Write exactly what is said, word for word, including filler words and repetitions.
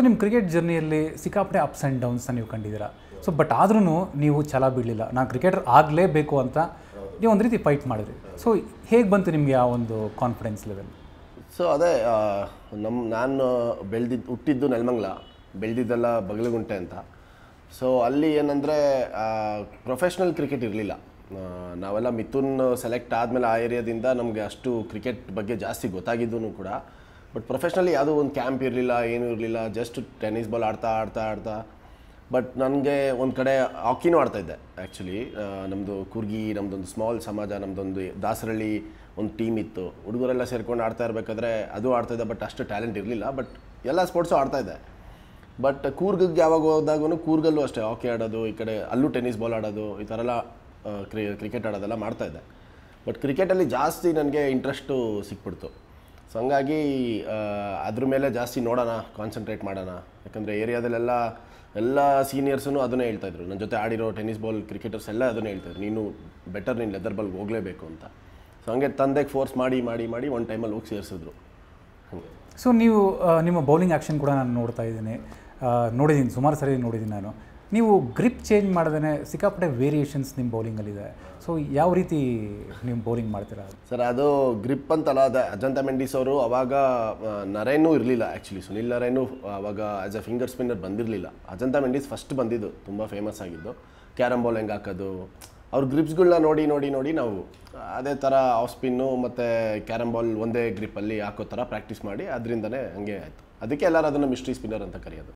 So ನಿಮ್ಮ cricket ಜರ್ನಿಯಲ್ಲಿ ಸಿಕ್ಕಾಪಟ್ಟೆ ups and downs ನೀವು ಕಂಡಿದ್ದೀರಾ. ಸೊ ಬಟ್ ಆದ್ರೂ ನೀವು ಛಲ ಬಿಡಲಿಲ್ಲ, ನಾನು ಕ್ರಿಕೆಟರ್ ಆಗಲೇಬೇಕು ಅಂತ ನೀವು ಒಂದು ರೀತಿ ಫೈಟ್ ಮಾಡಿದ್ರಿ. ಸೊ ಹೇಗೆ ಬಂತು ನಿಮಗೆ ಆ ಒಂದು ಕಾನ್ಫಿಡೆನ್ಸ್ ಲೆವೆಲ್? ಸೊ ಅದೇ ನಮ್ಮ ನಾನು ಬೆಳೆದಿದ್ದು ಹುಟ್ಟಿದ್ದು ನೆಲಮಂಗಲ, ಬೆಳೆದಿದ್ದೆಲ್ಲ ಬಗಲಗುಂಟೆ ಅಂತ. ಸೊ ಅಲ್ಲಿ ಏನಂದರೆ ಪ್ರೊಫೆಷ್ನಲ್ ಕ್ರಿಕೆಟ್ ಇರಲಿಲ್ಲ. ನಾವೆಲ್ಲ ಮಿಥುನ್ ಸೆಲೆಕ್ಟ್ ಆದಮೇಲೆ ಆ ಏರಿಯಾದಿಂದ ನಮಗೆ ಅಷ್ಟು ಕ್ರಿಕೆಟ್ ಬಗ್ಗೆ ಜಾಸ್ತಿ ಗೊತ್ತಾಗಿದ್ದೂ ಕೂಡ, ಬಟ್ ಪ್ರೊಫೆಷ್ನಲಿ ಯಾವುದೂ ಒಂದು ಕ್ಯಾಂಪ್ ಇರಲಿಲ್ಲ, ಏನೂ ಇರಲಿಲ್ಲ. ಜಸ್ಟ್ ಟೆನ್ನಿಸ್ ಬಾಲ್ ಆಡ್ತಾ ಆಡ್ತಾ ಆಡ್ತಾ ಬಟ್ ನನಗೆ ಒಂದು ಕಡೆ ಹಾಕಿನೂ ಆಡ್ತಾಯಿದ್ದೆ. ಆ್ಯಕ್ಚುಲಿ ನಮ್ಮದು ಕೂರ್ಗಿ, ನಮ್ಮದೊಂದು ಸ್ಮಾಲ್ ಸಮಾಜ, ನಮ್ಮದೊಂದು ದಾಸರಳ್ಳಿ ಒಂದು ಟೀಮ್ ಇತ್ತು. ಹುಡುಗರೆಲ್ಲ ಸೇರ್ಕೊಂಡು ಆಡ್ತಾ ಇರಬೇಕಾದ್ರೆ ಅದು ಆಡ್ತಾಯಿದ್ದೆ, ಬಟ್ ಅಷ್ಟು ಟ್ಯಾಲೆಂಟ್ ಇರಲಿಲ್ಲ. ಬಟ್ ಎಲ್ಲ ಸ್ಪೋರ್ಟ್ಸು ಆಡ್ತಾಯಿದ್ದೆ. ಬಟ್ ಕೂರ್ಗಿಗೆ ಯಾವಾಗ ಹೋದಾಗೂ ಕೂರ್ಗಲ್ಲೂ ಅಷ್ಟೇ ಹಾಕಿ ಆಡೋದು, ಈ ಕಡೆ ಅಲ್ಲೂ ಟೆನ್ನಿಸ್ ಬಾಲ್ ಆಡೋದು, ಈ ಥರ ಎಲ್ಲ ಕ್ರಿ ಕ್ರಿಕೆಟ್ ಆಡೋದೆಲ್ಲ ಮಾಡ್ತಾಯಿದ್ದೆ. ಬಟ್ ಕ್ರಿಕೆಟಲ್ಲಿ ಜಾಸ್ತಿ ನನಗೆ ಇಂಟ್ರೆಸ್ಟು ಸಿಕ್ಬಿಡ್ತು. ಸೊ ಹಂಗಾಗಿ ಅದ್ರ ಮೇಲೆ ಜಾಸ್ತಿ ನೋಡೋಣ, ಕಾನ್ಸಂಟ್ರೇಟ್ ಮಾಡೋಣ. ಯಾಕಂದರೆ ಏರಿಯಾದಲ್ಲೆಲ್ಲ ಎಲ್ಲ ಸೀನಿಯರ್ಸೂ ಅದನ್ನೇ ಹೇಳ್ತಾಯಿದ್ರು, ನನ್ನ ಜೊತೆ ಆಡಿರೋ ಟೆನ್ನಿಸ್ ಬಾಲ್ ಕ್ರಿಕೆಟರ್ಸ್ ಎಲ್ಲ ಅದನ್ನೇ ಹೇಳ್ತಾಯಿದ್ರು, ನೀನು ಬೆಟರ್ ನೀನು ಲೆದರ್ ಬಾಲ್ಗೆ ಹೋಗಲೇಬೇಕು ಅಂತ. ಸೊ ಹಂಗೆ ತಂದೆಗೆ ಫೋರ್ಸ್ ಮಾಡಿ ಮಾಡಿ ಮಾಡಿ ಒಂದು ಟೈಮಲ್ಲಿ ಹೋಗಿ ಸೇರಿಸಿದ್ರು. ಹಂಗೆ ಸೊ ನೀವು ನಿಮ್ಮ ಬೌಲಿಂಗ್ ಆ್ಯಕ್ಷನ್ ಕೂಡ ನಾನು ನೋಡ್ತಾ ಇದ್ದೀನಿ, ನೋಡಿದ್ದೀನಿ ಸುಮಾರು ಸರಿ ನೋಡಿದ್ದೀನಿ ನಾನು. ನೀವು ಗ್ರಿಪ್ ಚೇಂಜ್ ಮಾಡ್ದೇ ಸಿಕ್ಕಾಪಟ್ಟೆ ವೇರಿಯೇಷನ್ಸ್ ನಿಮ್ಮ ಬೌಲಿಂಗಲ್ಲಿದೆ. ಸೊ ಯಾವ ರೀತಿ ನೀವು ಬೌಲಿಂಗ್ ಮಾಡ್ತೀರಾ ಸರ್? ಅದು ಗ್ರಿಪ್ ಅಂತಲ್ಲ, ಅದು ಅಜಂತ ಮೆಂಡಿಸ್ ಅವರು ಅವಾಗ ನರೇನೂ ಇರಲಿಲ್ಲ. ಆ್ಯಕ್ಚುಲಿ ಸುನಿಲ್ ನರೇನು ಅವಾಗ ಆ್ಯಸ್ ಅ ಫಿಂಗರ್ ಸ್ಪಿನ್ನರ್ ಬಂದಿರಲಿಲ್ಲ. ಅಜಂತ ಮೆಂಡಿಸ್ ಫಸ್ಟ್ ಬಂದಿದ್ದು, ತುಂಬ ಫೇಮಸ್ ಆಗಿದ್ದು. ಕ್ಯಾರಮ್ ಬೌಲ್ ಹೆಂಗೆ ಹಾಕೋದು, ಅವ್ರ ಗ್ರಿಪ್ಸ್ಗಳನ್ನ ನೋಡಿ ನೋಡಿ ನೋಡಿ ನಾವು ಅದೇ ಥರ ಆಫ್ ಸ್ಪಿನ್ನು ಮತ್ತು ಕ್ಯಾರಮ್ ಬಾಲ್ ಒಂದೇ ಗ್ರಿಪ್ಪಲ್ಲಿ ಹಾಕೋ ಥರ ಪ್ರಾಕ್ಟೀಸ್ ಮಾಡಿ ಅದರಿಂದನೇ ಹಂಗೆ ಆಯಿತು. ಅದಕ್ಕೆ ಎಲ್ಲರೂ ಅದನ್ನು ಮಿಸ್ಟ್ರಿ ಸ್ಪಿನ್ನರ್ ಅಂತ ಕರೆಯೋದು.